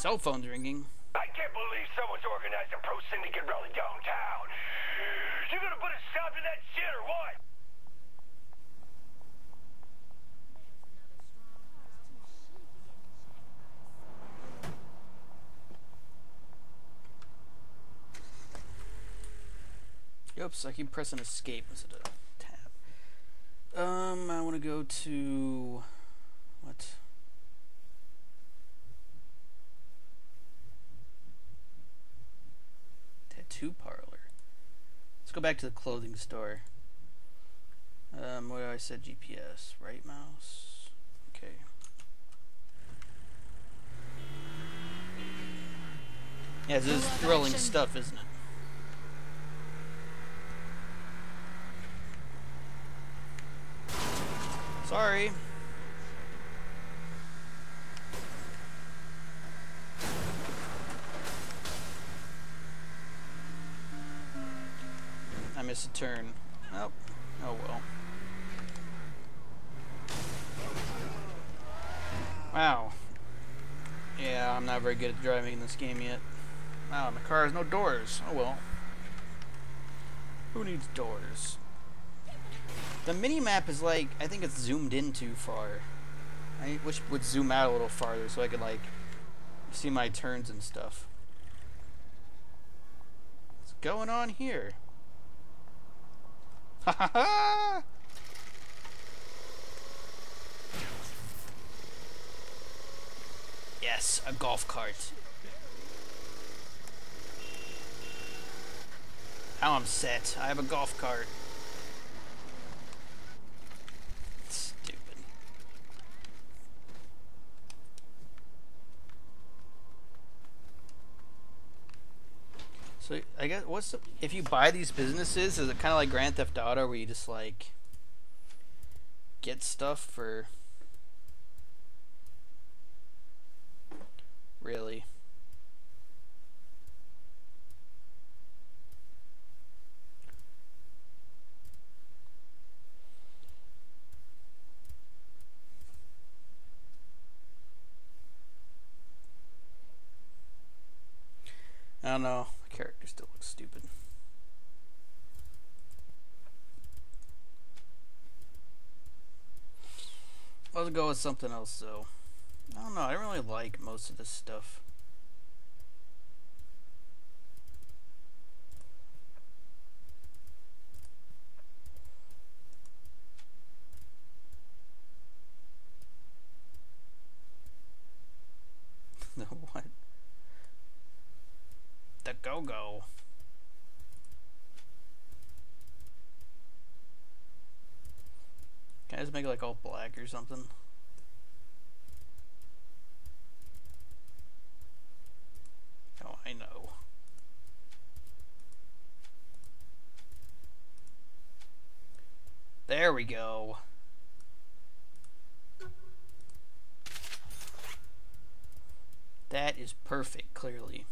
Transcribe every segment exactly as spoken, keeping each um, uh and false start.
cell phone's ringing. I can't believe someone's organized a pro syndicate rally downtown. You gonna put a stop to that shit or what? Oops, I keep pressing escape instead of tab. Um, I want to go to... What? Tattoo parlor. Let's go back to the clothing store. Um, where I said G P S. Right mouse? Okay. Yeah, this is thrilling stuff, isn't it? Sorry. I missed a turn. Nope. Oh well. Wow. Yeah, I'm not very good at driving in this game yet. Wow, and the car has no doors. Oh well. Who needs doors? The mini-map is like, I think it's zoomed in too far. I wish it would zoom out a little farther so I could like see my turns and stuff. What's going on here? Ha ha ha! Yes, a golf cart. Now I'm set. I have a golf cart. So I guess what's the, if you buy these businesses, is it kind of like Grand Theft Auto where you just like get stuff for really? I don't know. Character still looks stupid. Let's go with something else though. I don't know, I don't really like most of this stuff. What? The go-go. Can I just make it like all black or something? Oh, I know. There we go. That is perfect, clearly.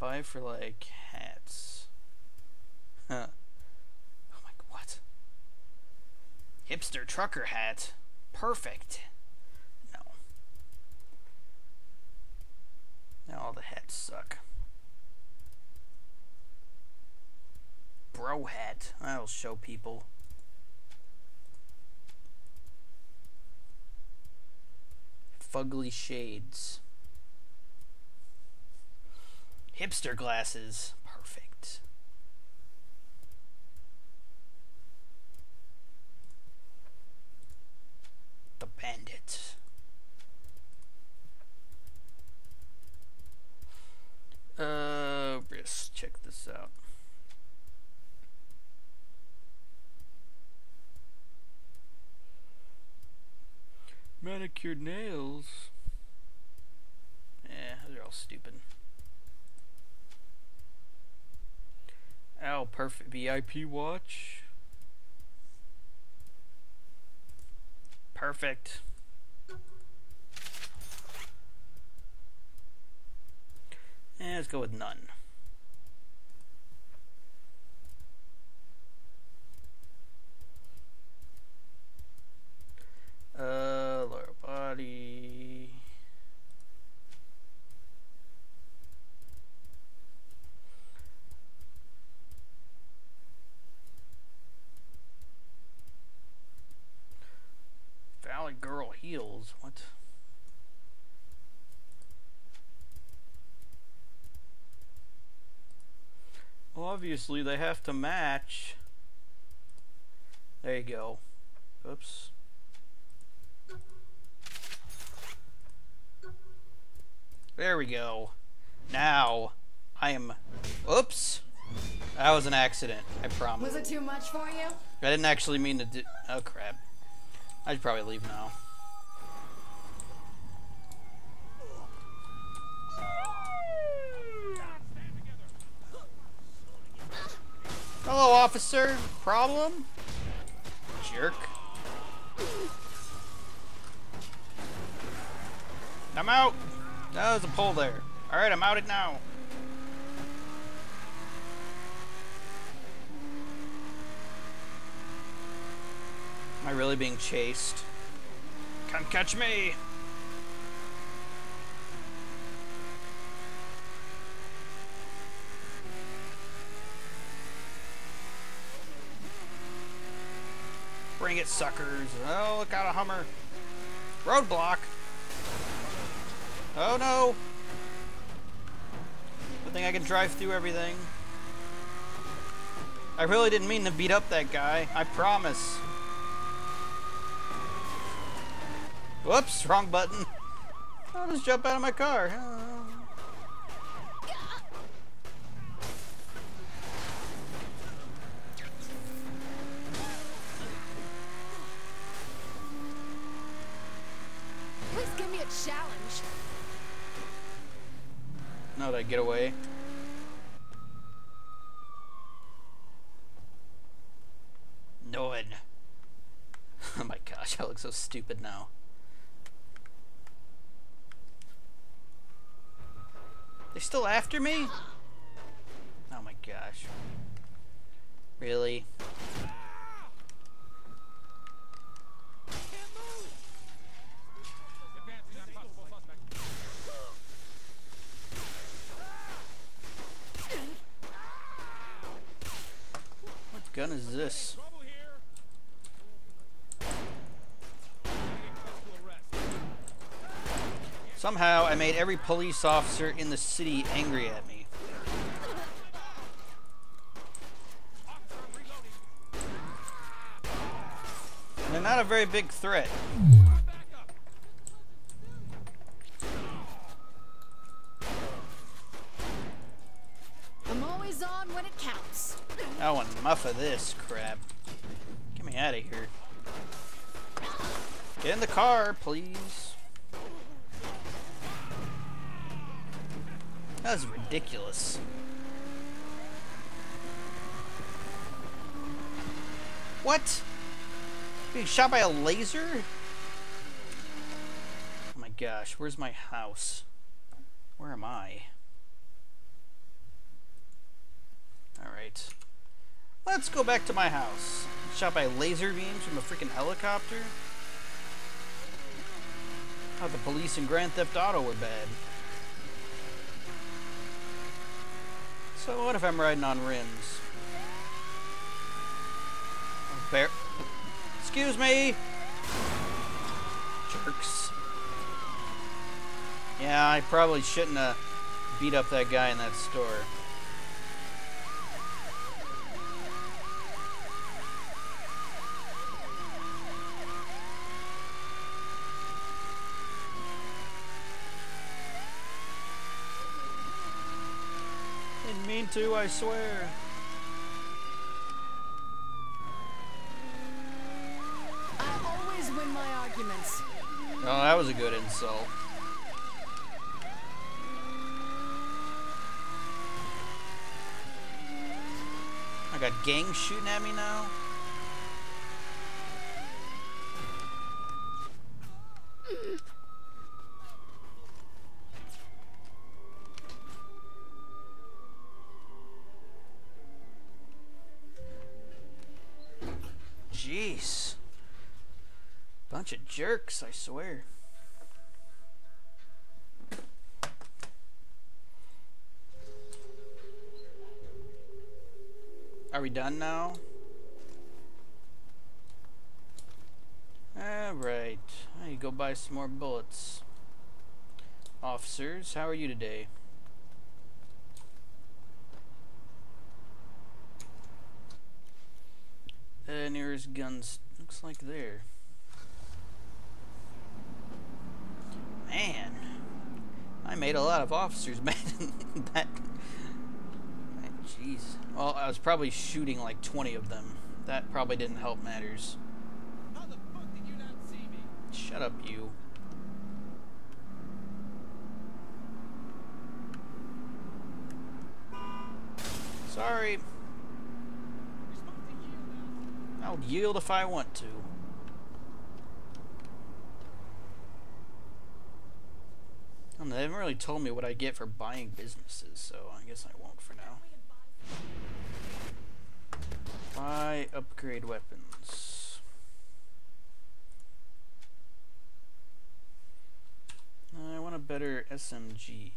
Buy for like hats. Huh. Oh my god, what? Hipster trucker hat. Perfect. No. Now all the hats suck. Bro hat. That'll show people. Fugly shades. Hipster glasses. Perfect. The bandit. Uh, let's check this out. Manicured nails. Yeah, those are all stupid. Oh, perfect. V I P watch. Perfect. And let's go with none. Uh, Laura wheels. What? Well, obviously they have to match. There you go. Oops. There we go. Now I am. Oops. That was an accident. I promise. Was it too much for you? I didn't actually mean to do. Oh crap. I should probably leave now. Hello, officer. Problem? Jerk. I'm out. That was a pull there. All right, I'm outed now. Am I really being chased? Come catch me! Bring it, suckers! Oh, look out, a Hummer! Roadblock! Oh no! Good thing I can drive through everything. I really didn't mean to beat up that guy. I promise. Whoops, wrong button. I'll just jump out of my car. Oh. Please give me a challenge. No, that getaway. No one. Oh my gosh, I look so stupid now. They're still after me? Oh my gosh. Really? What gun is this? Somehow, I made every police officer in the city angry at me. And they're not a very big threat. I'm always on when it counts. Oh, enough of this crap. Get me out of here. Get in the car, please. That was ridiculous. What? Being shot by a laser? Oh my gosh, where's my house? Where am I? Alright. Let's go back to my house. Shot by laser beams from a freaking helicopter? I thought the police in Grand Theft Auto were bad. So what if I'm riding on rims? Bear. Excuse me! Jerks. Yeah, I probably shouldn't have beat up that guy in that store. Mean to, I swear. I always win my arguments. Oh, that was a good insult. I got gangs shooting at me now. Jeez. Bunch of jerks, I swear. Are we done now? Alright. I go buy some more bullets. Officers, how are you today? Uh, nearest guns, looks like there. Man, I made a lot of officers back that. Jeez. Well, I was probably shooting like twenty of them. That probably didn't help matters. How the fuck did you not see me? Shut up, you. Sorry. I'll yield if I want to. And they haven't really told me what I get for buying businesses, so I guess I won't for now. Buy upgrade weapons. I want a better S M G.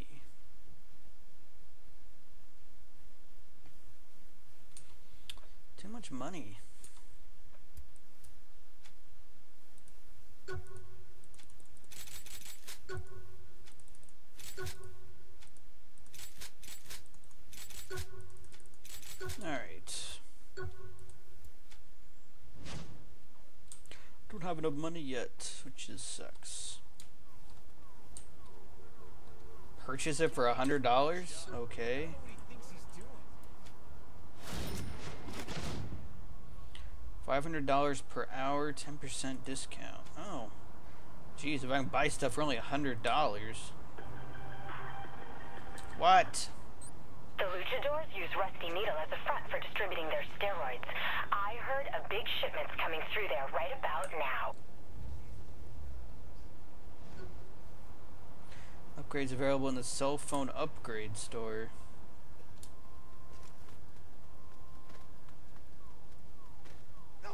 Too much money. Alright. Don't have enough money yet, which is sucks. Purchase it for a hundred dollars? Okay. Five hundred dollars per hour, ten percent discount. Oh. Jeez, if I can buy stuff for only a hundred dollars. What? The luchadors use Rusty Needle as a front for distributing their steroids. I heard a big shipment's coming through there right about now. Upgrades available in the cell phone upgrade store. No.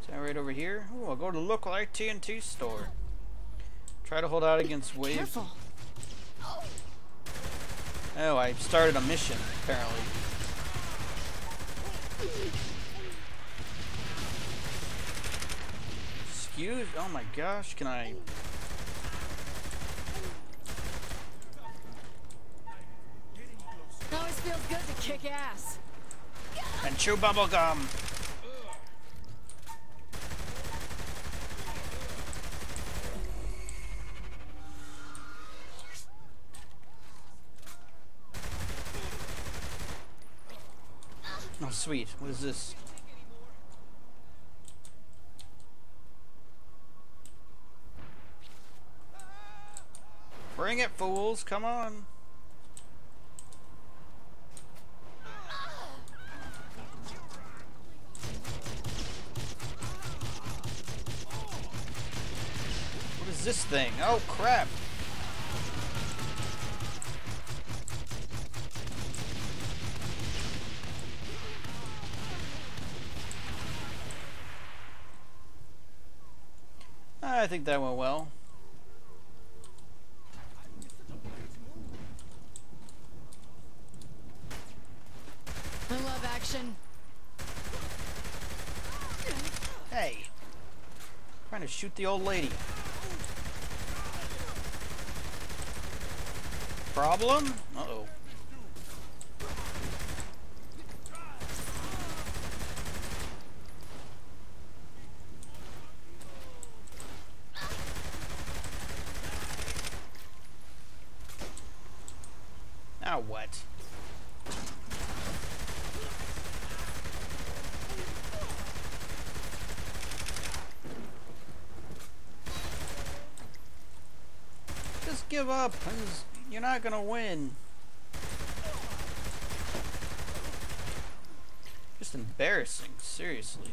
Is that right over here? Oh, I'll go to the local A T and T store. Try to hold out against waves. Careful. Oh, I started a mission, apparently. Excuse? Oh my gosh, can I... Always feels good to kick ass. And chew bubblegum! Oh, sweet. What is this? Bring it, fools. Come on. What is this thing? Oh, crap. I think that went well. I love action. Hey, trying to shoot the old lady. Problem? Uh-oh. Now what? Just give up. You're not gonna win. Just embarrassing, seriously.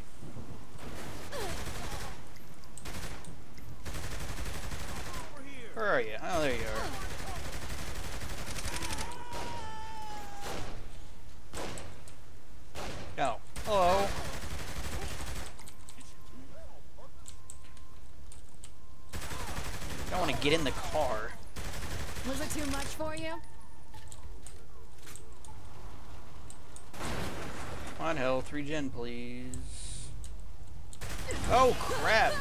Where are you? Oh, there you are. Oh, hello. I want to get in the car. Was it too much for you? Come on, health, regen, please. Oh, crap.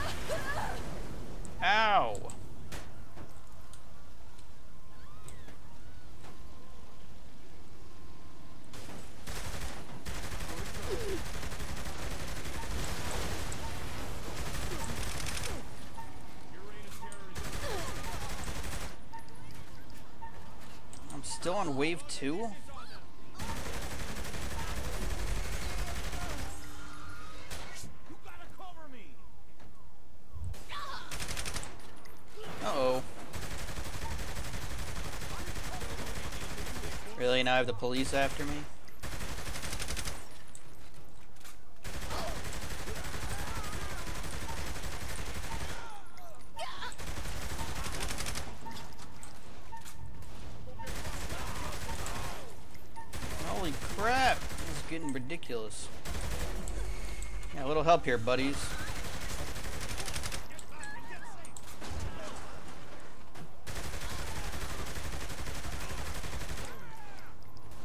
Ow! I'm still on wave two? Now I have the police after me. Holy crap! This is getting ridiculous. Yeah, a little help here, buddies.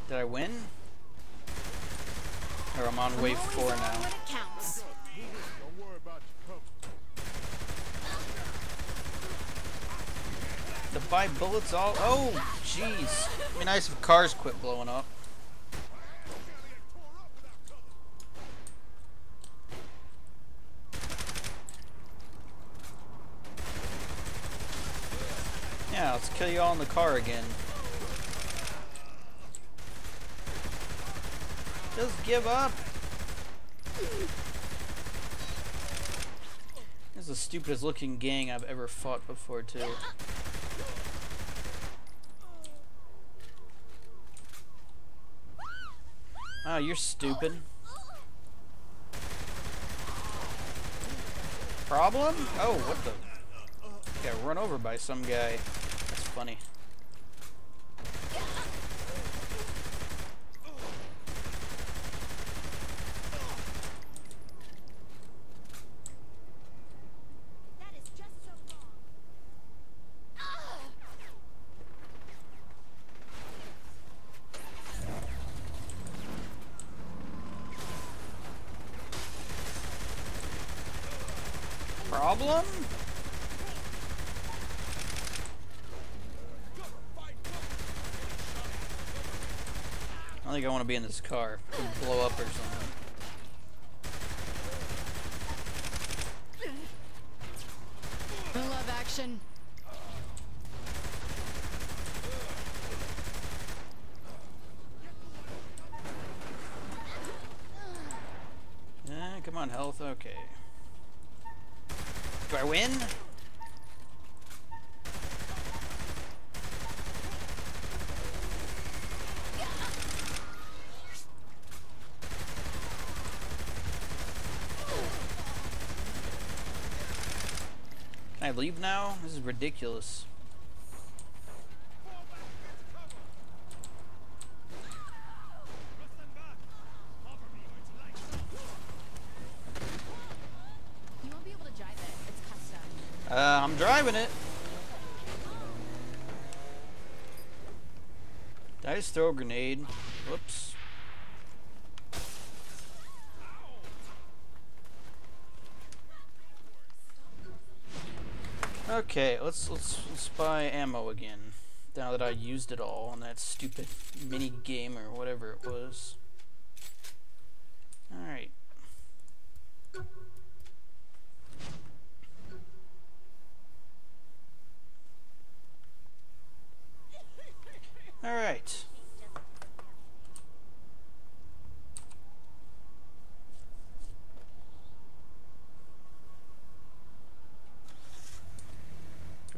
Did I win? Or I'm on wave four now. The buy bullets all. Oh, jeez. It'd be nice if cars quit blowing up. Yeah, let's kill you all in the car again. Just give up. This is the stupidest looking gang I've ever fought before, too. Oh, you're stupid. Problem? Oh, what the? Got run over by some guy. That's funny. Problem? I think I want to be in this car. Could blow up or something. I love action. Eh, come on, health. Okay. Do I win? Can I leave now? This is ridiculous. Uh, I'm driving it. Did I just throw a grenade? Whoops. Okay, let's let's let's buy ammo again. Now that I used it all on that stupid mini game or whatever it was. All right. All right.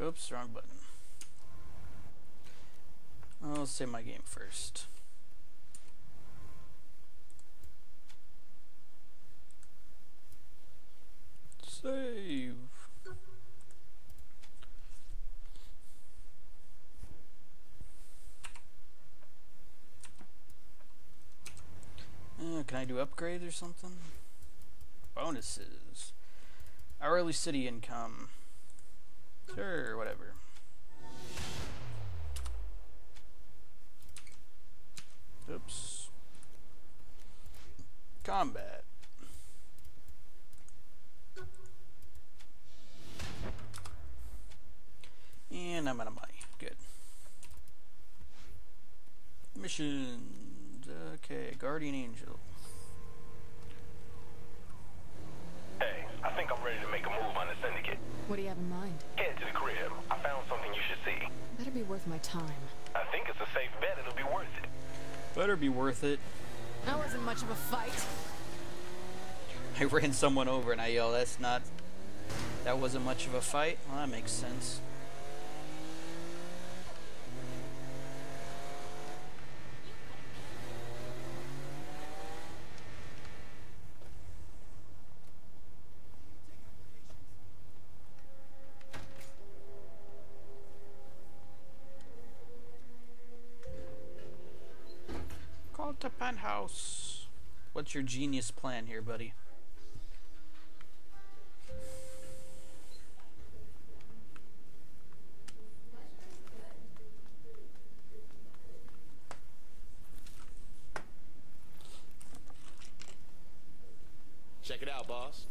Oops, wrong button. I'll save my game first. Save. Uh, can I do upgrades or something? Bonuses. Hourly city income. Sure, whatever. Oops. Combat. Missions. Okay, Guardian Angel. Hey, I think I'm ready to make a move on the syndicate. What do you have in mind? Head to the crib. I found something you should see. Better be worth my time. I think it's a safe bet it'll be worth it. Better be worth it. That wasn't much of a fight. I ran someone over and I yell, that's not... That wasn't much of a fight? Well, that makes sense. Call to penthouse. What's your genius plan here, buddy? Check it out, boss.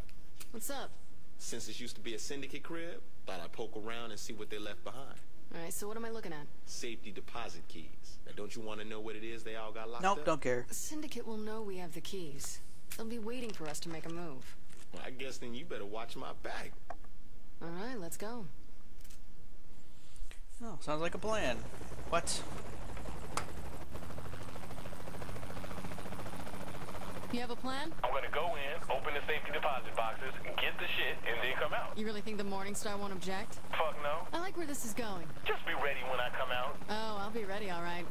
What's up? Since this used to be a syndicate crib, thought I'd poke around and see what they left behind. All right, so what am I looking at? Safety deposit keys. Now, don't you want to know what it is they all got locked nope, up? Nope, don't care. The syndicate will know we have the keys. They'll be waiting for us to make a move. Well, I guess then you better watch my back. All right, let's go. Oh, sounds like a plan. What? You have a plan? I'm gonna go in, open the safety deposit boxes, get the shit, and then come out. You really think the Morningstar won't object? Fuck no. I like where this is going. Just be ready when I come out. Oh, I'll be ready, alright.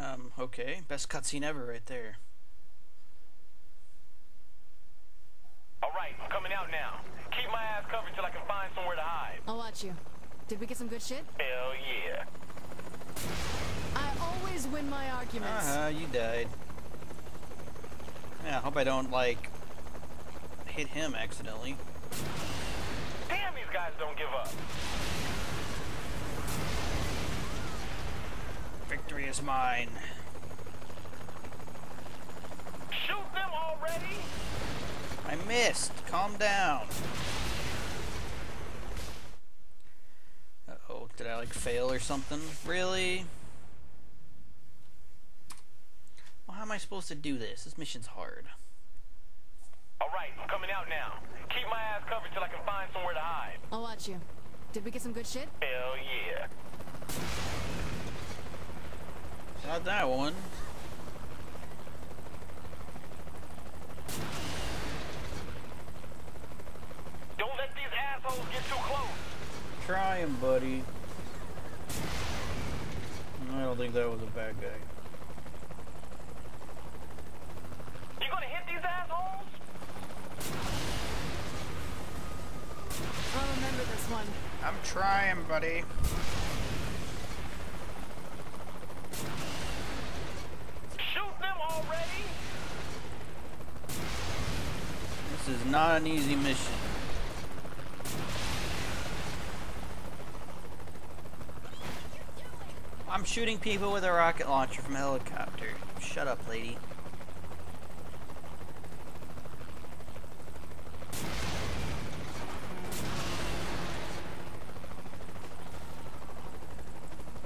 Um, okay. Best cutscene ever right there. Alright, I'm coming out now. Keep my ass covered till I can find somewhere to hide. I'll watch you. Did we get some good shit? Hell yeah. I always win my arguments. Uh-huh, you died. Yeah, I hope I don't, like, hit him accidentally. Damn, these guys don't give up. Victory is mine. Shoot them already! I missed. Calm down. Uh-oh, did I, like, fail or something? Really? How am I supposed to do this? This mission's hard. Alright, I'm coming out now. Keep my ass covered till I can find somewhere to hide. I'll watch you. Did we get some good shit? Hell yeah. Not that one. Don't let these assholes get too close. Try him, buddy. I don't think that was a bad guy. You gonna hit these assholes? I'll remember this one. I'm trying, buddy. Shoot them already! This is not an easy mission. I'm shooting people with a rocket launcher from a helicopter. Shut up, lady.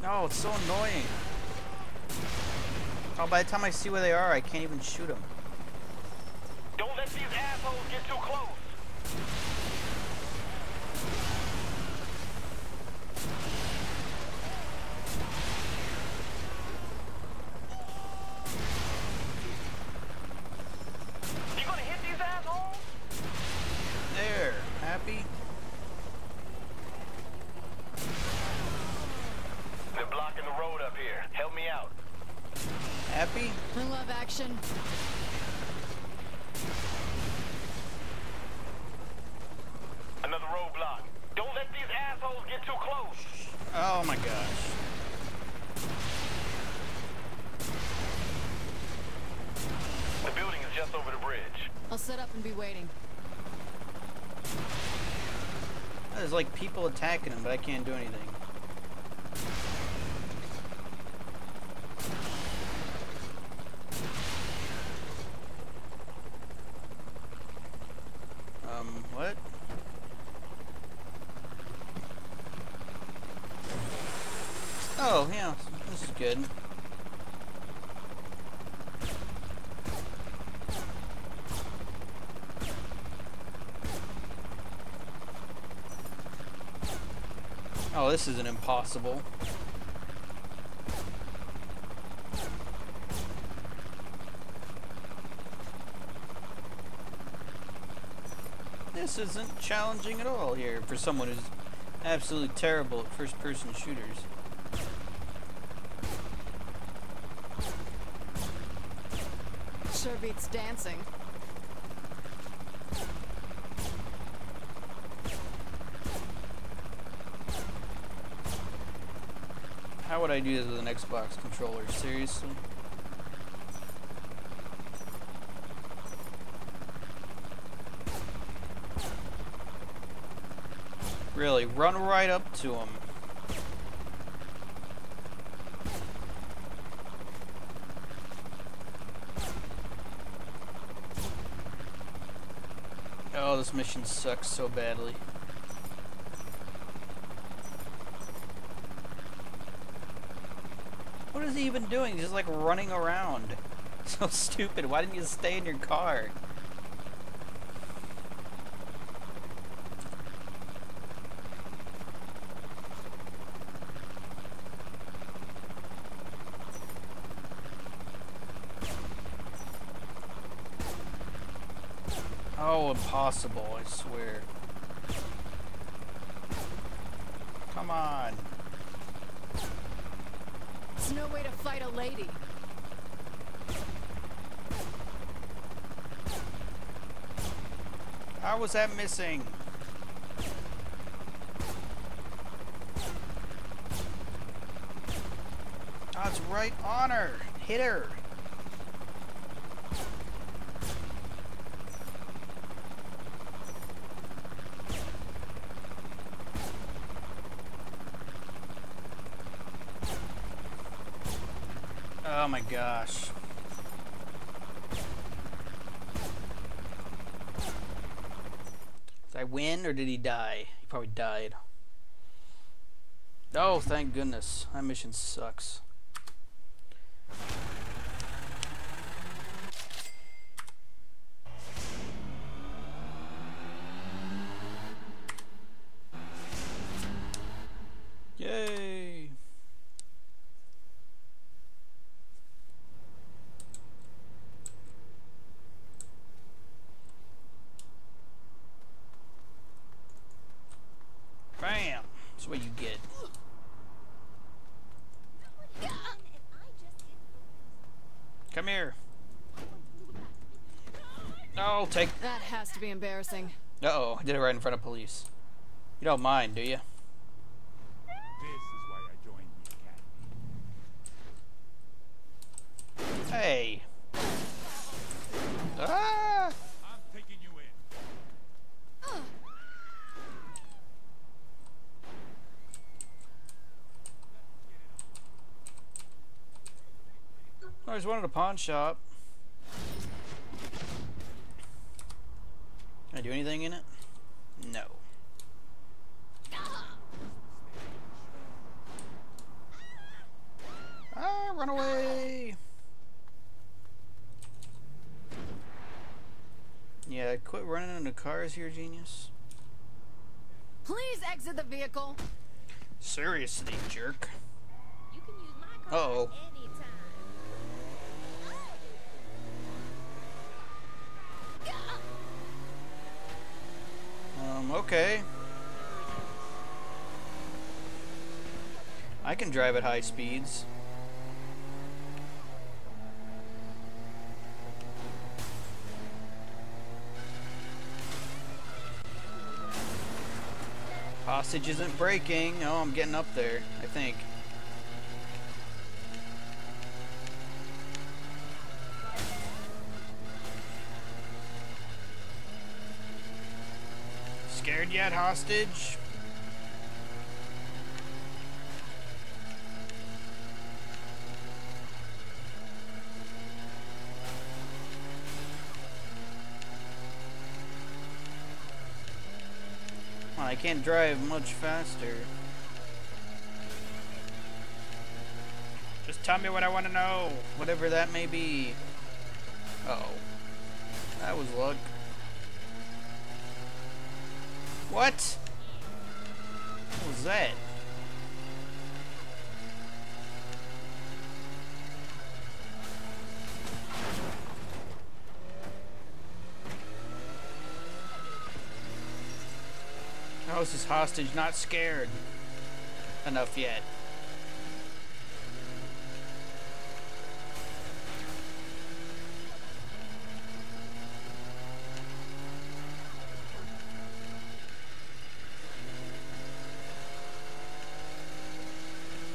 No, it's so annoying. Oh, by the time I see where they are, I can't even shoot them. Don't let these assholes get too close. You gonna hit these assholes? There, happy? They're blocking the road up here. Help me out. Happy? I love action. Another roadblock. Don't let these assholes get too close. Oh my gosh. The building is just over the bridge. I'll set up and be waiting. There's like people attacking them, but I can't do anything. Um, what? Oh, yeah, this is good. Oh, this isn't impossible. This isn't challenging at all here for someone who's absolutely terrible at first-person shooters. Sure beats dancing. How would I do this with an Xbox controller? Seriously? Really, run right up to him. Oh, this mission sucks so badly. What is he even doing? He's just like running around. So stupid. Why didn't you stay in your car? Oh, impossible, I swear. Come on. There's no way to fight a lady. How was that missing? That's right on her. Hit her. Oh my gosh. Did I win or did he die? He probably died. Oh, thank goodness. That mission sucks. Yay! Bam! That's what you get. Come here. No, take. That has to be embarrassing. Uh-oh, I did it right in front of police. You don't mind, do you? This is why I joined the academy. Hey. Ah! I always wanted a pawn shop. Can I do anything in it? No. Ah, run away! Yeah, quit running into cars here, genius. Please exit the vehicle. Seriously, jerk. You can use my car. Uh-oh. Um, okay. I can drive at high speeds. Hostage isn't breaking. Oh, I'm getting up there, I think. Scared yet, hostage? Well, I can't drive much faster. Tell me what I want to know, whatever that may be. Uh-oh. That was luck. What? What was that? House is hostage, not scared enough yet.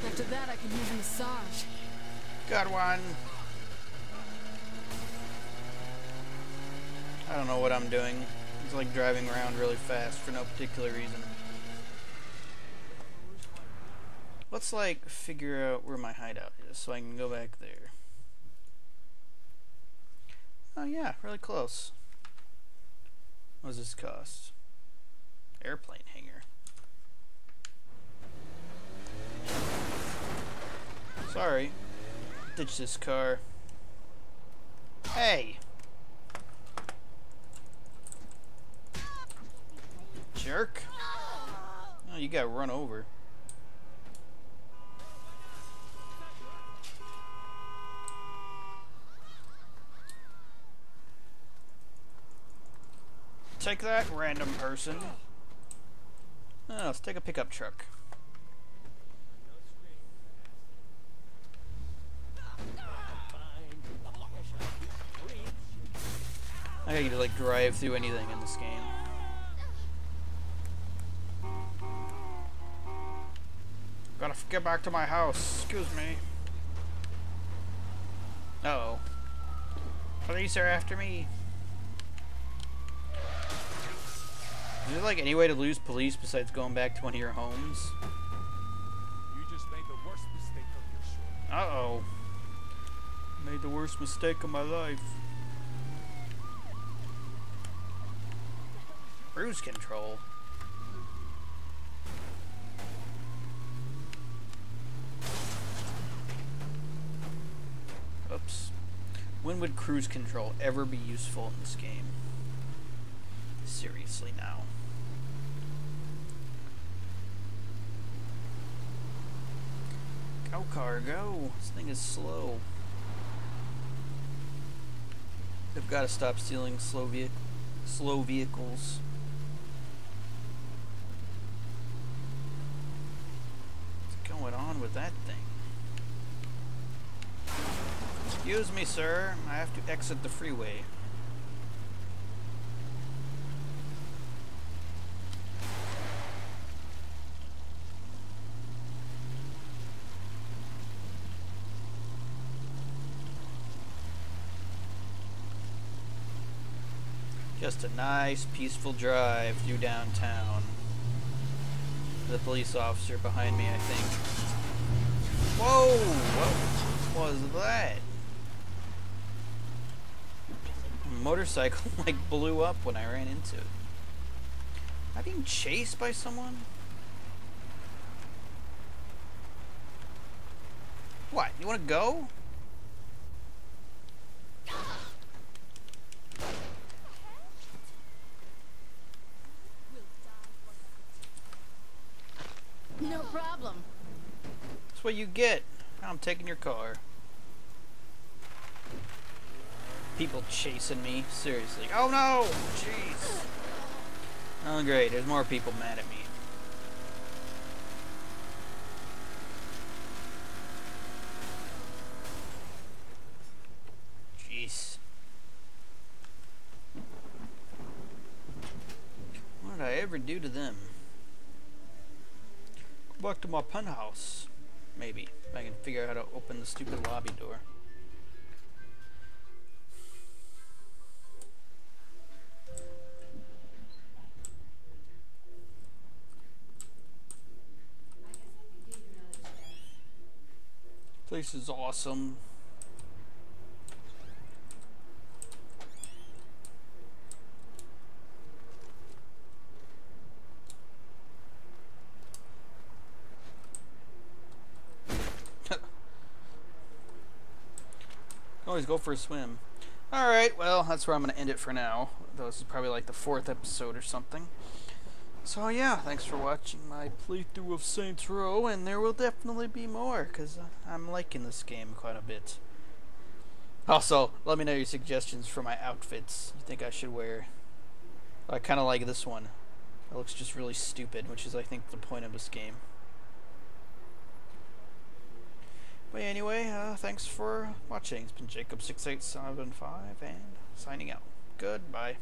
After that, I can use a massage. Got one. I don't know what I'm doing. It's like driving around really fast for no particular reason. Let's like figure out where my hideout is so I can go back there. Oh yeah, really close. What does this cost? Airplane hangar. Sorry. Ditch this car. Hey! Jerk. No, you got run over. Take that, random person. No, let's take a pickup truck. I gotta get to like drive through anything in this game. Gotta get back to my house. Excuse me. Uh oh. Police are after me. Is there like any way to lose police besides going back to one of your homes? You just made the worst mistake of your show. Uh oh. Made the worst mistake of my life. Cruise control. Oops. When would cruise control ever be useful in this game? Seriously, now. Go, car, go! This thing is slow. They've got to stop stealing slow, ve slow vehicles. What's going on with that thing? Excuse me, sir. I have to exit the freeway. Just a nice, peaceful drive through downtown. The police officer behind me, I think. Whoa! What was that? Motorcycle like blew up when I ran into it. Am I being chased by someone? What? You want to go? No problem. That's what you get. I'm taking your car. People chasing me, seriously. Oh no! Jeez. Oh great, there's more people mad at me. Jeez. What did I ever do to them? Go back to my penthouse. Maybe, if I can figure out how to open the stupid lobby door. This is awesome. always go for a swim. Alright, well, that's where I'm going to end it for now. Though this is probably like the fourth episode or something. So yeah, thanks for watching my playthrough of Saints Row, and there will definitely be more, because I'm liking this game quite a bit. Also, let me know your suggestions for my outfits you think I should wear. I kind of like this one. It looks just really stupid, which is, I think, the point of this game. But anyway, uh, thanks for watching. It's been Jacob six eight seven five, and signing out. Goodbye.